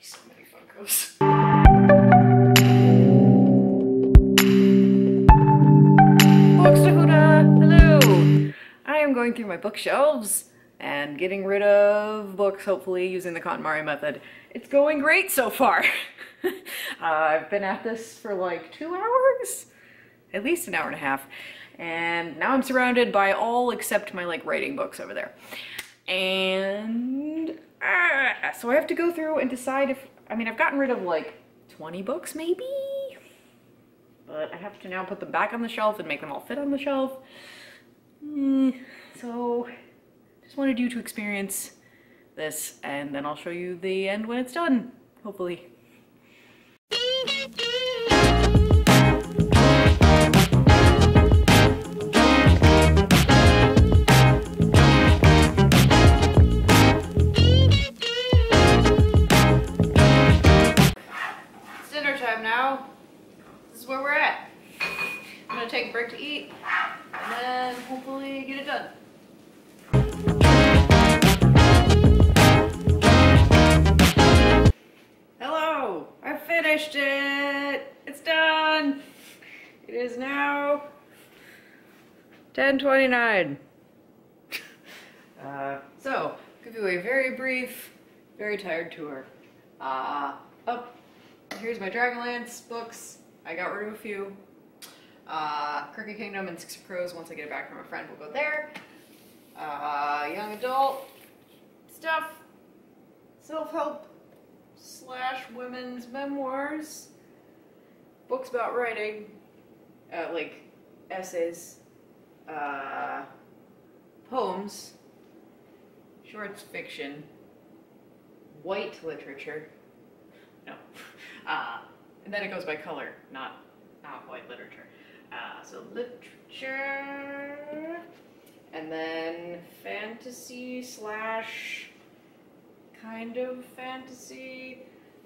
be so many Funkos. Bookstahooda! Hello! I am going through my bookshelves and getting rid of books, hopefully, using the KonMari method. It's going great so far! I've been at this for like 2 hours? At least an hour and a half. And now I'm surrounded by all except my like writing books over there. And so I have to go through and decide if, I mean, I've gotten rid of like 20 books maybe, but I have to now put them back on the shelf and make them all fit on the shelf. So just wanted you to experience this and then I'll show you the end when it's done, hopefully. Where we're at. I'm gonna take a break to eat and then hopefully get it done. Hello! I finished it! It's done! It is now 10:29. So, give you a very brief, very tired tour. Here's my Dragonlance books. I got rid of a few. Crooked Kingdom and Six of Crows, once I get it back from a friend, we'll go there. Young adult stuff, self-help / women's memoirs, books about writing, like essays, poems, shorts, fiction, white literature, no, and then it goes by color, not white literature. So literature, and then fantasy / kind of fantasy,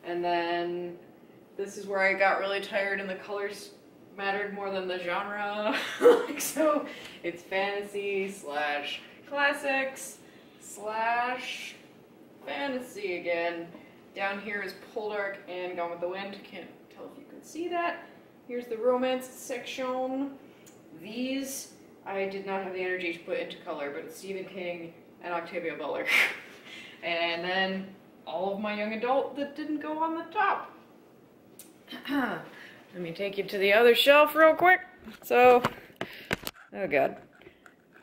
and then this is where I got really tired and the colors mattered more than the genre. So it's fantasy / classics / fantasy again. Down here is Poldark and Gone with the Wind. Can't tell if you can see that. Here's the romance section. These I did not have the energy to put into color, but it's Stephen King and Octavia Butler. And then all of my young adult that didn't go on the top. Let me take you to the other shelf real quick. So, oh god.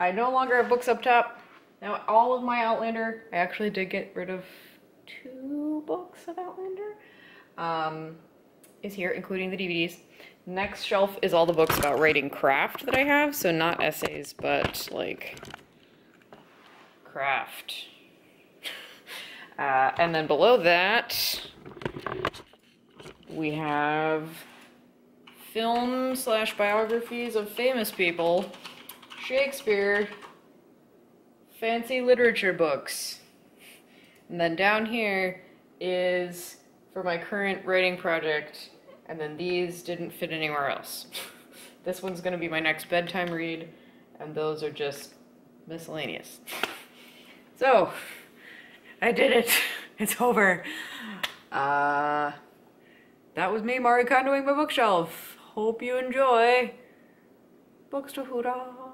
I no longer have books up top. Now all of my Outlander, I actually did get rid of 2 books of Outlander, is here, including the DVDs. Next shelf is all the books about writing craft that I have, so not essays, but like craft. And then below that, we have film / biographies of famous people, Shakespeare, fancy literature books. And then down here is for my current writing project, and then these didn't fit anywhere else. This one's gonna be my next bedtime read, and those are just miscellaneous. So, I did it. It's over. That was me, Mari Kondoing my bookshelf. Hope you enjoy. Bookstahooda.